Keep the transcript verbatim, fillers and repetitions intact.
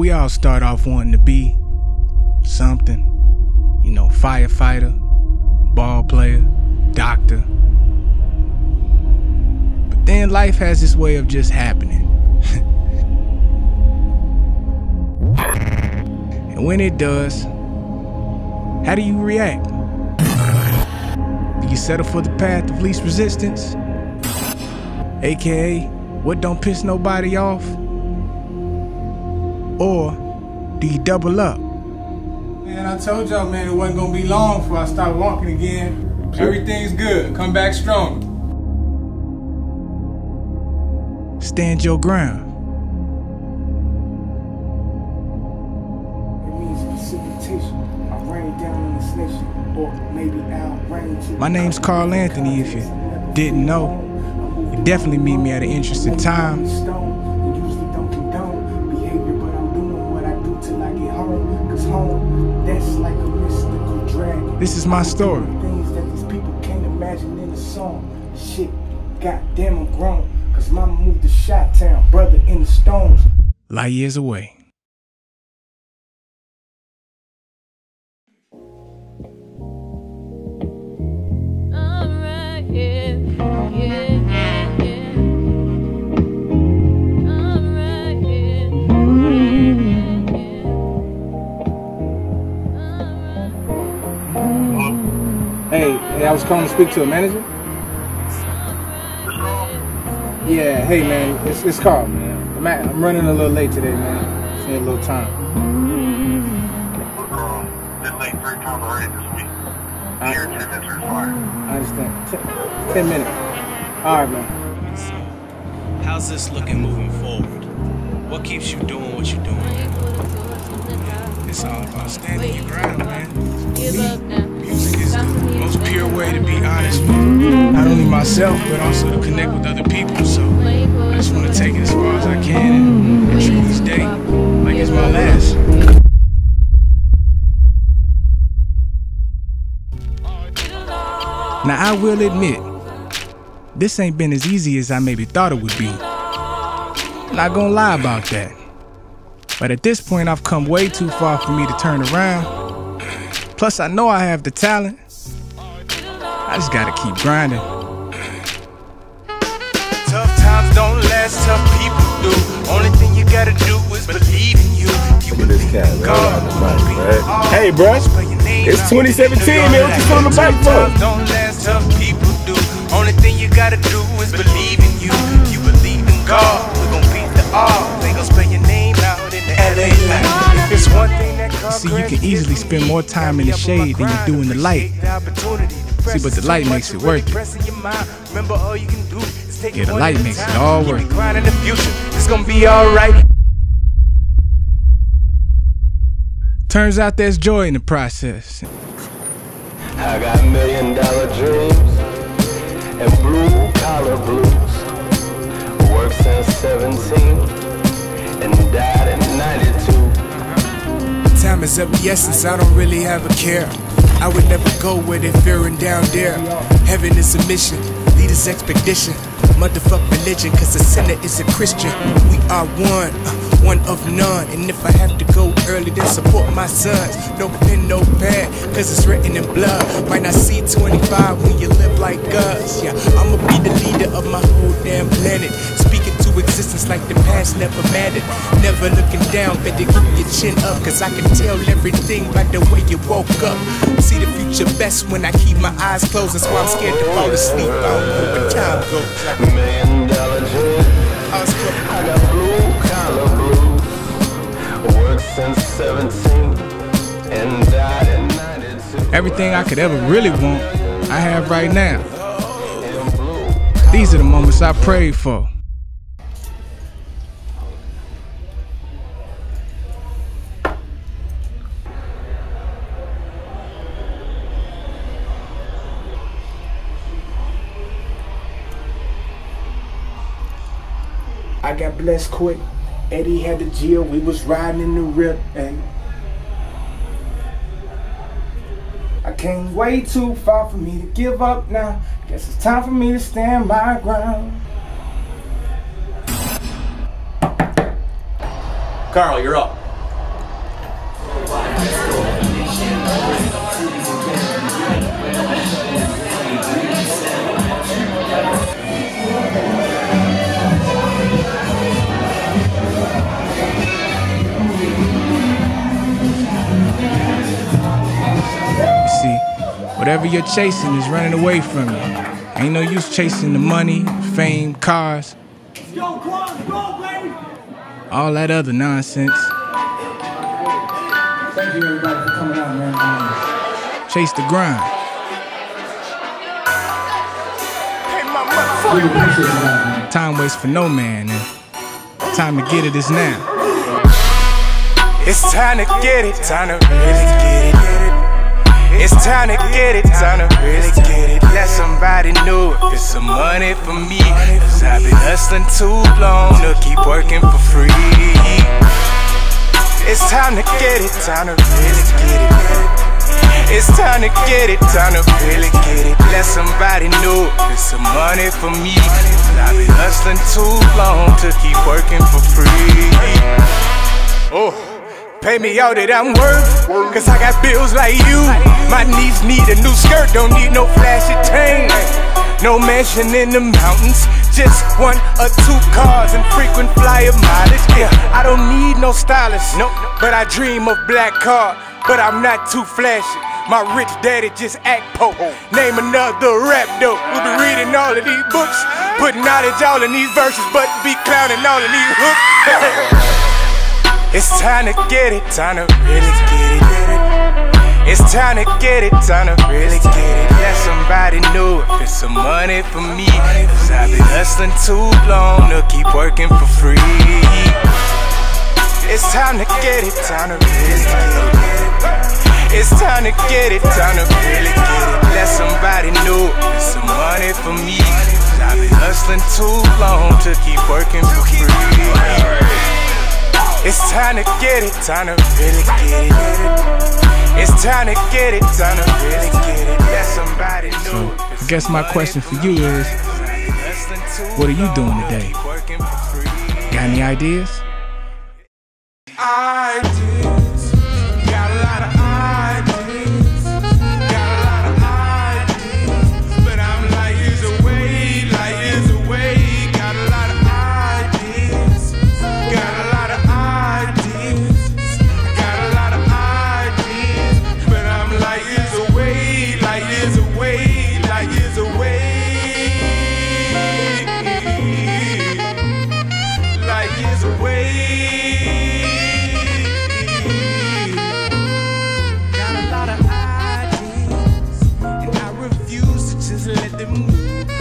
We all start off wanting to be something, you know, firefighter, ball player, doctor. But then life has this way of just happening. And when it does, how do you react? Do you settle for the path of least resistance? A K A what don't piss nobody off? Or do you double up? Man, I told y'all, man, it wasn't gonna be long before I start walking again. Everything's good. Come back strong. Stand your ground. It means precipitation. I rain down on this nation, or maybe I'll rain to. My name's Karl Anthony. If you didn't know, you definitely meet me at an interesting time. This is my story. Things that these people can't imagine in a song. Shit, goddamn, I'm grown. Cause mama moved to Chi-Town, brother in the stones. Light years away. Alright, yeah, yeah. Hey, hey, I was calling to speak to a manager. Yeah, hey man, it's, it's Carl, man. I'm, at, I'm running a little late today, man. Just need a little time. Look, um, been late three times already this week. I, Here, ten minutes are fire. I understand. Ten, ten minutes. All right, man. How's this looking moving forward? What keeps you doing what you're doing? It's all about standing your ground, man. Give up now. Most pure way to be honest with not only myself but also to connect with other people. So I just want to take it as far as I can and treat this day like it's my last. Now I will admit, this ain't been as easy as I maybe thought it would be. Not gonna lie about that. But at this point I've come way too far for me to turn around. Plus, I know I have the talent. I just gotta keep grinding. Tough times don't last, tough people do. Only thing you gotta do is believe in you. Look at this cat, right? Hey, bro, it's twenty seventeen, man. What you on the bike for? Tough times don't last, tough people do. Only thing you gotta do is believe in you. If you believe in God, we gon' beat the odds. They gon' spell your name out in the L A life. It's one thing that see, you can easily spend more time in the shade than you do in the light. See, but the light makes it worth it. Yeah, the light makes it all worth it. It's gonna be alright. Turns out there's joy in the process. I got million dollar dreams and blue collar blues. Worked since seventeen and died at ninety-two. Time is of the essence, I don't really have a care. I would never go where they're fearing down there. Heaven is a mission, leaders expedition. Motherfuck religion, cause a sinner is a Christian. We are one, uh, one of none. And if I have to go early, then support my sons. No pen, no pad, cause it's written in blood. Might not see twenty-five when you live like us. Yeah, I'ma be the leader of my whole damn planet. Speaking to existence like the past never mattered. Never looking down, better keep your chin up, cause I can tell everything by the way you woke up. See the future best when I keep my eyes closed. That's why I'm scared to fall asleep. I don't know where time goes. Million dollar dream. I got blue collar blues. Worked since seventeen and died at ninety-two. Everything I could ever really want, I have right now. These are the moments I prayed for. I got blessed quick. Eddie had the Jill. We was riding in the rip, and I came way too far for me to give up now. Guess it's time for me to stand my ground. Carl, you're up. Whatever you're chasing is running away from you. Ain't no use chasing the money, fame, cars, all that other nonsense. Thank you everybody for coming out, man. Chase the grind. Time waits for no man, and time to get it is now. It's time to get it, time to really get it. It's time to get it, time to really get it. Let somebody know if it's some money for me, 'cause I've been hustling too long to keep working for free. It's time to get it, time to really get it. It's time to get it, time to really get it. Let somebody know if it's some money for me, 'cause I've been hustling too long to keep working for free. Oh, pay me all that I'm worth, 'cause I got bills like you. My knees need a new skirt, don't need no flashy tank. No mansion in the mountains, just one or two cars and frequent flyer mileage. Yeah, I don't need no stylist, nope. But I dream of black car, but I'm not too flashy. My rich daddy just act pope. Name another rap dope. We'll be reading all of these books, putting knowledge all in these verses, but be clowning all of these hooks. It's time to get it, time to really get it. It's time to get it, time to really get it. Let somebody know if it's some money for me, 'cause I've been hustling too long to keep working for free. It's time to get it, time to really get it. It's time to get it, time to really get it. Let somebody know if it's some money for me, 'cause I've been hustling too long to keep working for free. It's time to get it, time to really get it. It's time to get it, time to really get it. Let somebody know. So, I guess my question for you is, what are you doing today? Got any ideas? Ideas. Got a lot of ideas. Got a lot of ideas. But I'm light years away, light years away. Got a lot of ideas. Got a lot. Got a lot of ideas, and I refuse to just let them move.